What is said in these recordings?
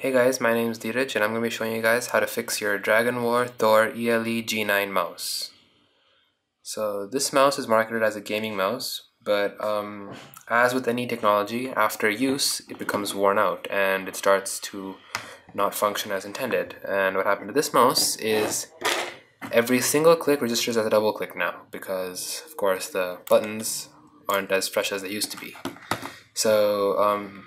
Hey guys, my name is Dheeraj and I'm going to be showing you guys how to fix your Dragon War Thor ELE-G9 mouse. So this mouse is marketed as a gaming mouse, but as with any technology, after use it becomes worn out and it starts to not function as intended. And what happened to this mouse is every single click registers as a double click now, because of course the buttons aren't as fresh as they used to be. So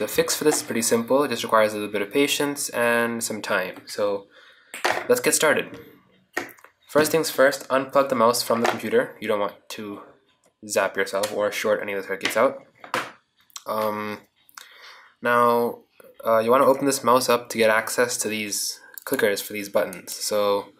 the fix for this is pretty simple. It just requires a little bit of patience and some time. So let's get started. First things first, unplug the mouse from the computer. You don't want to zap yourself or short any of the circuits out. You want to open this mouse up to get access to these clickers for these buttons. So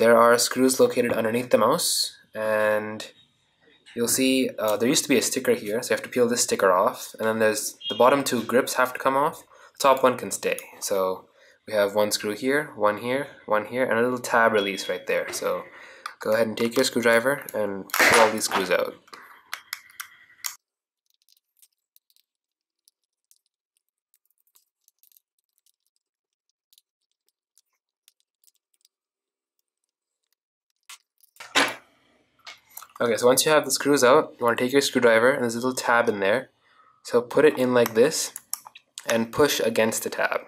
there are screws located underneath the mouse, and you'll see there used to be a sticker here, so you have to peel this sticker off, and then there's the bottom two grips have to come off, the top one can stay. So we have one screw here, one here, one here, and a little tab release right there. So go ahead and take your screwdriver and pull all these screws out. Okay, so once you have the screws out, you want to take your screwdriver, and there's a little tab in there. So put it in like this, and push against the tab.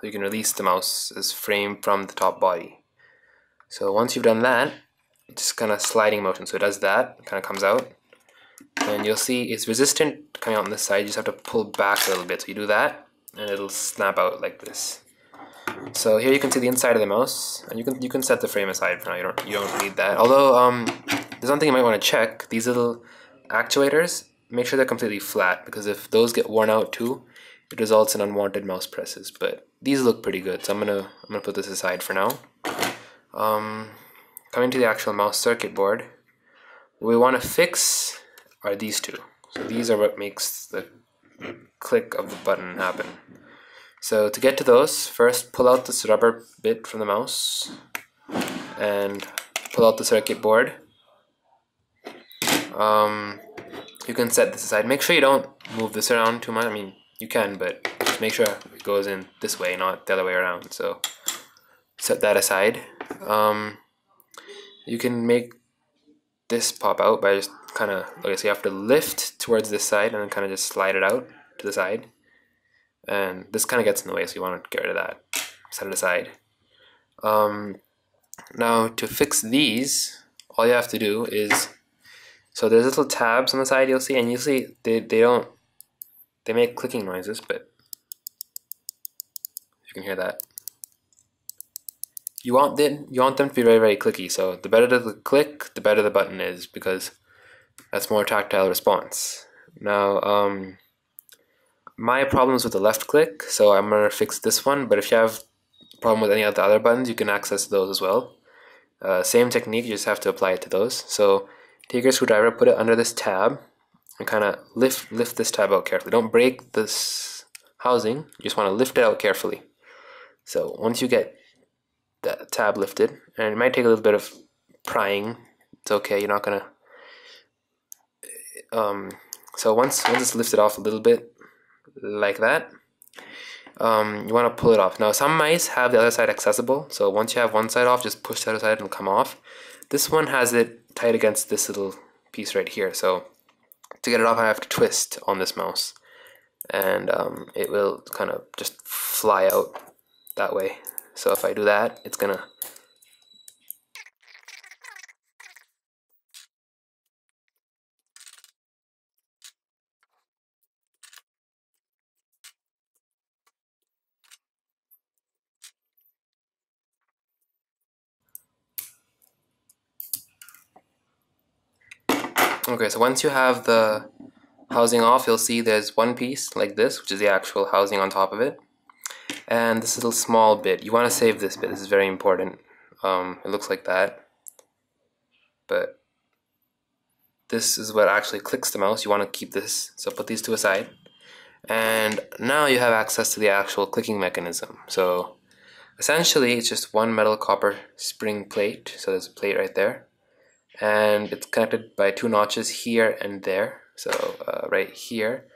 So you can release the mouse's frame from the top body. So once you've done that, it's just kind of sliding motion. So it does that, it kind of comes out. And you'll see it's resistant coming out on this side. You just have to pull back a little bit. So you do that, and it'll snap out like this. So here you can see the inside of the mouse, and you can set the frame aside for now. You don't need that. Although there's one thing you might want to check: these little actuators. Make sure they're completely flat, because if those get worn out too, it results in unwanted mouse presses. But these look pretty good, so I'm gonna put this aside for now. Coming to the actual mouse circuit board, what we want to fix are these two. So these are what makes the click of the button happen. So to get to those, first pull out this rubber bit from the mouse and pull out the circuit board. You can set this aside. Make sure you don't move this around too much. I mean, you can, but just make sure it goes in this way, not the other way around. So set that aside. You can make this pop out by just kind of, okay, so you have to lift towards this side and then kind of just slide it out to the side. And this kind of gets in the way, so you want to get rid of that. Set it aside. Now, to fix these, all you have to do is, so there's little tabs on the side you'll see, and you'll see they make clicking noises, but you can hear that. You want them to be very, very clicky, so the better the click, the better the button is, because that's more tactile response. Now, my problem is with the left click, so I'm going to fix this one, but if you have a problem with any of the other buttons, you can access those as well. Same technique, you just have to apply it to those. So take your screwdriver, put it under this tab, and kind of lift this tab out carefully. Don't break this housing, you just want to lift it out carefully. So once you get the tab lifted, and it might take a little bit of prying, it's okay, you're not going to... So once it's lifted off a little bit, like that, you want to pull it off. Now, some mice have the other side accessible, so once you have one side off, just push the other side and it'll come off. This one has it tight against this little piece right here, so to get it off I have to twist on this mouse, and it will kind of just fly out that way. So if I do that, it's gonna . Okay, so once you have the housing off, you'll see there's one piece like this, which is the actual housing on top of it, and this little small bit. You want to save this bit, this is very important. It looks like that, but this is what actually clicks the mouse. You want to keep this, so put these two aside. And now you have access to the actual clicking mechanism. So essentially, it's just one metal copper spring plate, so there's a plate right there. And it's connected by two notches here and there. So right here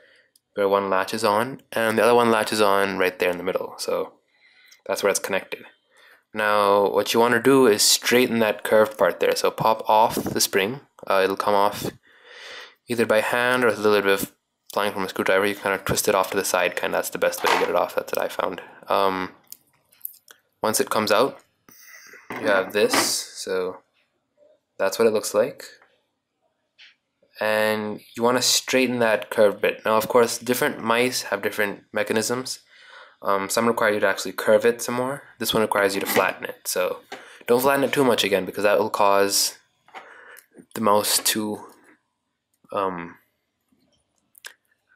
where one latches on and the other one latches on right there in the middle. So that's where it's connected. Now what you want to do is straighten that curved part there. So pop off the spring. It'll come off either by hand or with a little bit of flying from a screwdriver. You kind of twist it off to the side. Kind of that's the best way to get it off. That's what I found. Once it comes out, you have this. So that's what it looks like. And you want to straighten that curved bit. Now, of course, different mice have different mechanisms. Some require you to actually curve it some more. This one requires you to flatten it. So don't flatten it too much again, because that will cause the mouse to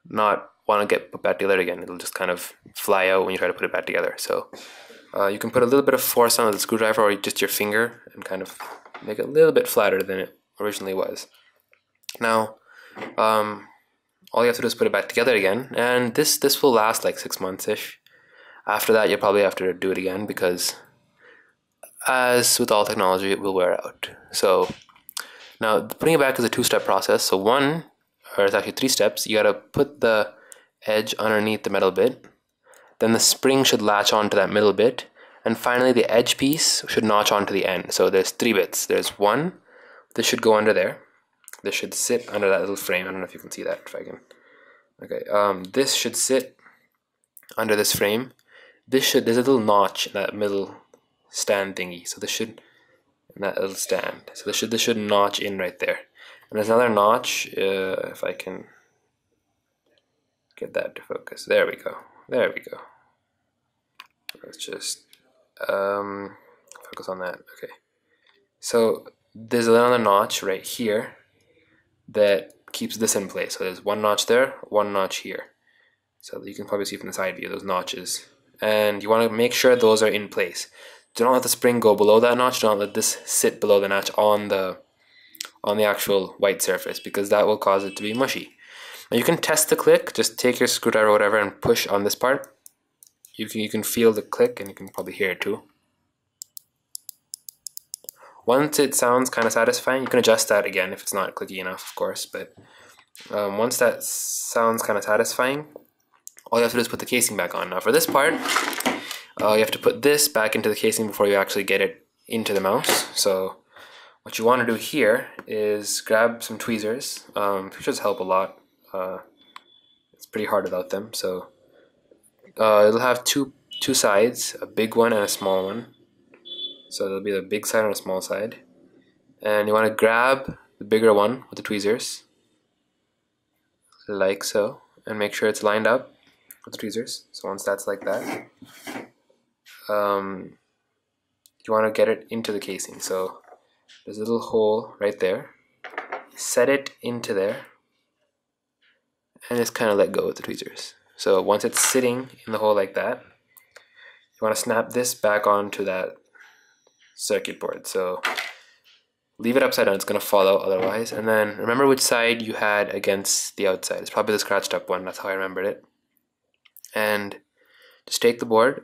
not want to get put back together again. It'll just kind of fly out when you try to put it back together. So you can put a little bit of force on the screwdriver or just your finger and kind of make it a little bit flatter than it originally was. Now, all you have to do is put it back together again, and this will last like 6 months-ish. After that, you'll probably have to do it again, because as with all technology, it will wear out. So now putting it back is a 2-step process. So one, or it's actually 3 steps, you gotta put the edge underneath the metal bit, then the spring should latch onto that middle bit, and finally the edge piece should notch onto the end. So there's 3 bits. There's one, this should go under there. This should sit under that little frame. I don't know if you can see that, if I can. Okay, this should sit under this frame. There's a little notch in that middle stand thingy. So this should, in that little stand. So this should notch in right there. And there's another notch, if I can get that to focus. There we go, there we go. Let's just focus on that, okay. So there's another notch right here that keeps this in place. So there's one notch there, one notch here. So you can probably see from the side view those notches. And you want to make sure those are in place. Do not let the spring go below that notch. Do not let this sit below the notch on the actual white surface, because that will cause it to be mushy. Now you can test the click. Just take your screwdriver or whatever and push on this part. You can feel the click, and you can probably hear it too. Once it sounds kind of satisfying, you can adjust that again if it's not clicky enough, of course, but once that sounds kind of satisfying, all you have to do is put the casing back on. Now for this part, you have to put this back into the casing before you actually get it into the mouse. So what you want to do here is grab some tweezers. Tweezers help a lot. It's pretty hard without them. So it'll have two sides, a big one and a small one. So there'll be the big side and a small side. And you want to grab the bigger one with the tweezers, like so, and make sure it's lined up with the tweezers. So once that's like that, you want to get it into the casing. So there's a little hole right there. Set it into there, and just kind of let go with the tweezers. So once it's sitting in the hole like that, you want to snap this back onto that circuit board. So leave it upside down, it's going to fall out otherwise. And then remember which side you had against the outside. It's probably the scratched up one, that's how I remembered it. And just take the board,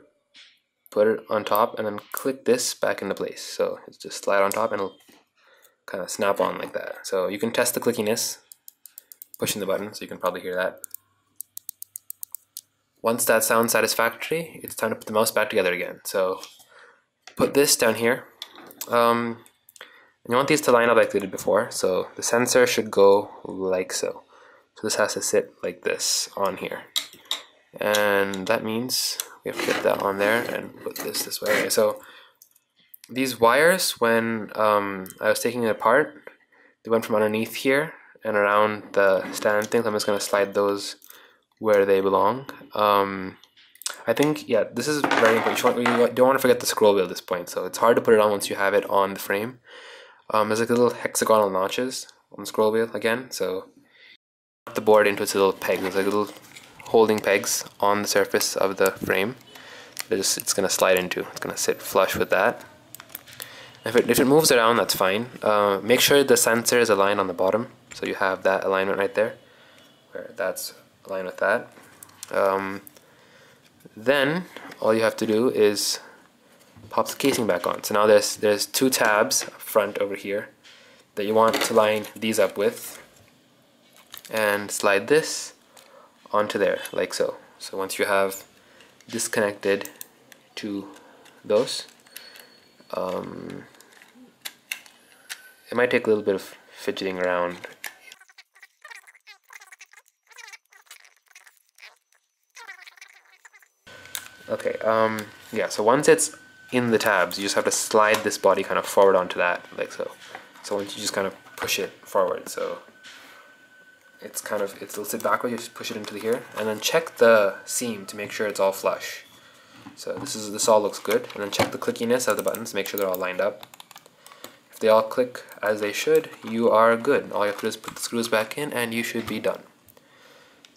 put it on top, and then click this back into place. So it's just slide on top and it'll kind of snap on like that. So you can test the clickiness pushing the button, so you can probably hear that. Once that sounds satisfactory, it's time to put the mouse back together again. So put this down here, and you want these to line up like they did before. So the sensor should go like so. So this has to sit like this on here, and that means we have to get that on there and put this way. Okay, so these wires, when I was taking it apart, they went from underneath here and around the stand things. I'm just going to slide those where they belong. I think, yeah, this is very important. You don't want to forget the scroll wheel at this point, so it's hard to put it on once you have it on the frame. There's like little hexagonal notches on the scroll wheel again, so put the board into its little pegs. There's like little holding pegs on the surface of the frame. It's going to slide into. It's going to sit flush with that. If it moves around, that's fine. Make sure the sensor is aligned on the bottom, so you have that alignment right there, where that's aligned with that. Then all you have to do is pop the casing back on. So now there's 2 tabs up front over here that you want to line these up with, and slide this onto there like so. So once you have disconnected to those, it might take a little bit of fidgeting around. Okay, yeah, so once it's in the tabs, you just have to slide this body kind of forward onto that, like so. So once you just kind of push it forward, so it's kind of, it'll sit backwards, you just push it into here, and then check the seam to make sure it's all flush. So this all looks good, and then check the clickiness of the buttons, make sure they're all lined up. If they all click as they should, you are good. All you have to do is put the screws back in, and you should be done.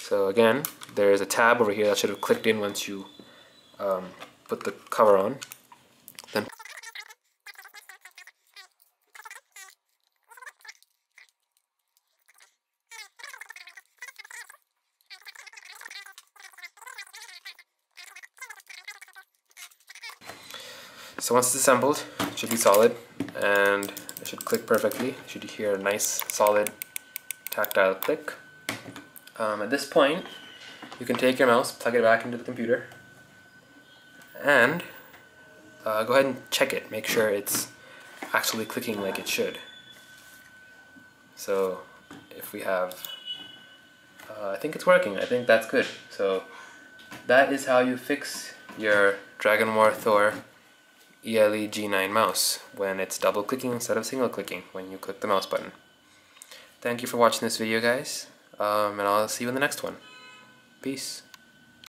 So again, there is a tab over here that should have clicked in once you put the cover on. Then so once it's assembled, it should be solid and it should click perfectly. You should hear a nice solid tactile click. At this point you can take your mouse, plug it back into the computer, and go ahead and check it, make sure it's actually clicking like it should. So if we have, I think it's working, I think that's good. So that is how you fix your Dragon War Thor ELE-G9 mouse when it's double clicking instead of single clicking when you click the mouse button. Thank you for watching this video, guys, and I'll see you in the next one. Peace.